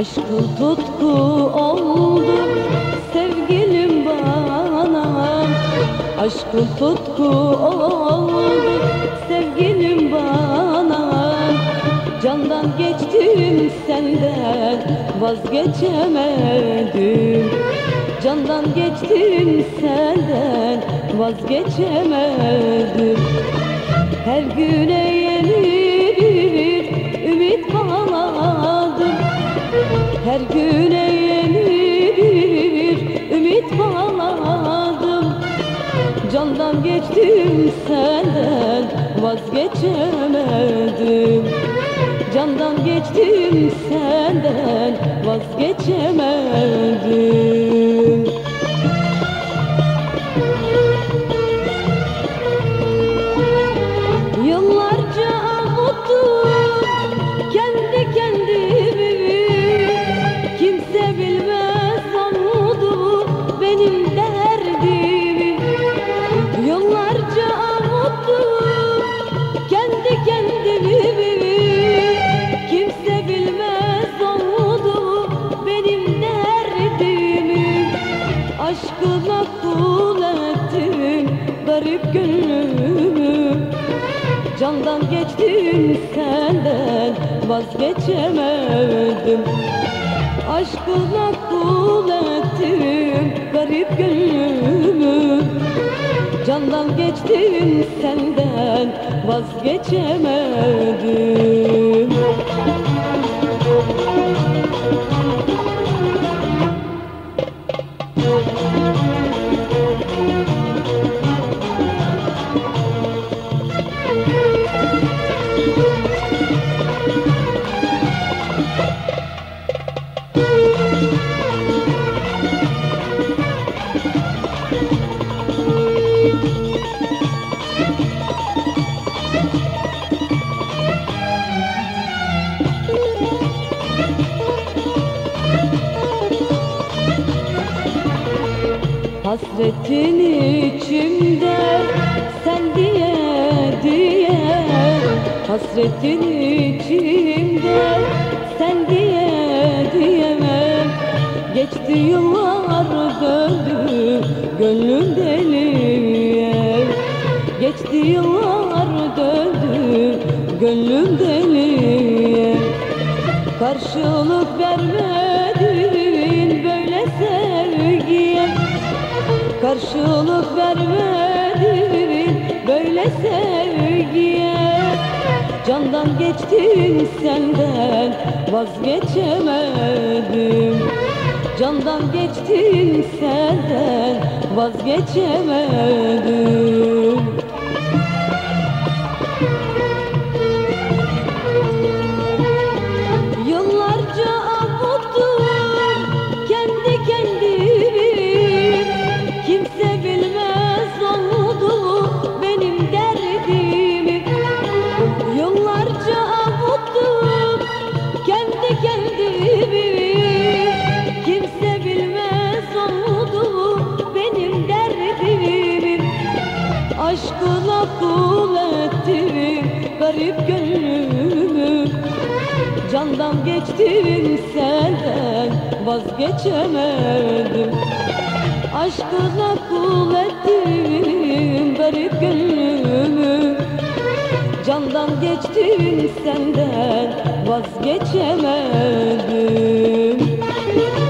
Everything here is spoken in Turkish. Aşkın tutku oldu sevgilim bana, aşkın tutku oldu sevgilim bana. Candan geçtim senden vazgeçemedim, candan geçtim senden vazgeçemedim. Her güne yeni bir ümit bağladım, her güne yeni bir ümit bağladım. Candan geçtim senden vazgeçemedim, candan geçtim senden vazgeçemedim. Yıllarca avuttum kendi kendimi, kimse bilmez oldu benim derdimi. Yıllarca avuttum kendi kendimi, kimse bilmez oldu benim derdimi. Aşkına kul ettim garip gönlümü, candan geçtim senden vazgeçemedim. Aşkına kul ettim garip gönlümü, candan geçtim senden vazgeçemedim. Hasretin içimde sen diye diye, hasretin içimde sen diye diyemem. Geçti yıllar döndü gönlüm deliye, geçti yıllar döndü gönlüm deliye. Karşılık vermedin böyle sevgiye, karşılık vermedin böyle sevgiye. Candan geçtim senden vazgeçemedim, candan geçtim senden vazgeçemedim. Aşkına kul ettim garip gönlümü, candan geçtim senden vazgeçemedim. Aşkına kul ettim garip gönlümü, candan geçtim senden vazgeçemedim.